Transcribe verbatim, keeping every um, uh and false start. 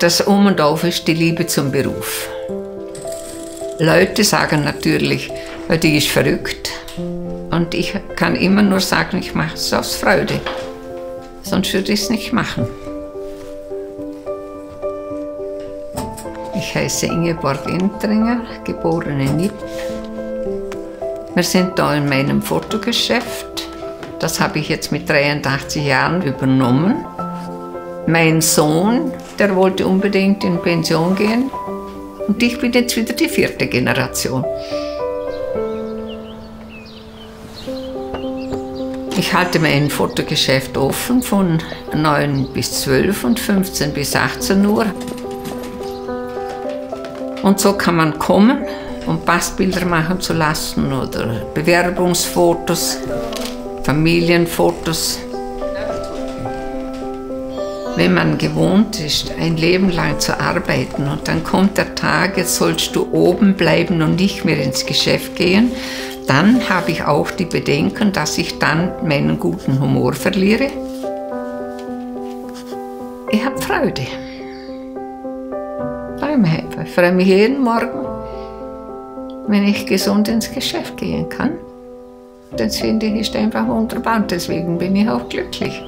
Das Um und Auf ist die Liebe zum Beruf. Leute sagen natürlich, die ist verrückt. Und ich kann immer nur sagen, ich mache es aus Freude. Sonst würde ich es nicht machen. Ich heiße Ingeborg Entringer, geboren in Nipp. Wir sind da in meinem Fotogeschäft. Das habe ich jetzt mit dreiundachtzig Jahren übernommen. Mein Sohn, der wollte unbedingt in Pension gehen. Und ich bin jetzt wieder die vierte Generation. Ich halte mein Fotogeschäft offen von neun bis zwölf und fünfzehn bis achtzehn Uhr. Und so kann man kommen, um Passbilder machen zu lassen oder Bewerbungsfotos, Familienfotos. Wenn man gewohnt ist, ein Leben lang zu arbeiten und dann kommt der Tag, jetzt sollst du oben bleiben und nicht mehr ins Geschäft gehen, dann habe ich auch die Bedenken, dass ich dann meinen guten Humor verliere. Ich habe Freude. Ich freue mich jeden Morgen, wenn ich gesund ins Geschäft gehen kann. Das finde ich ist einfach wunderbar und deswegen bin ich auch glücklich.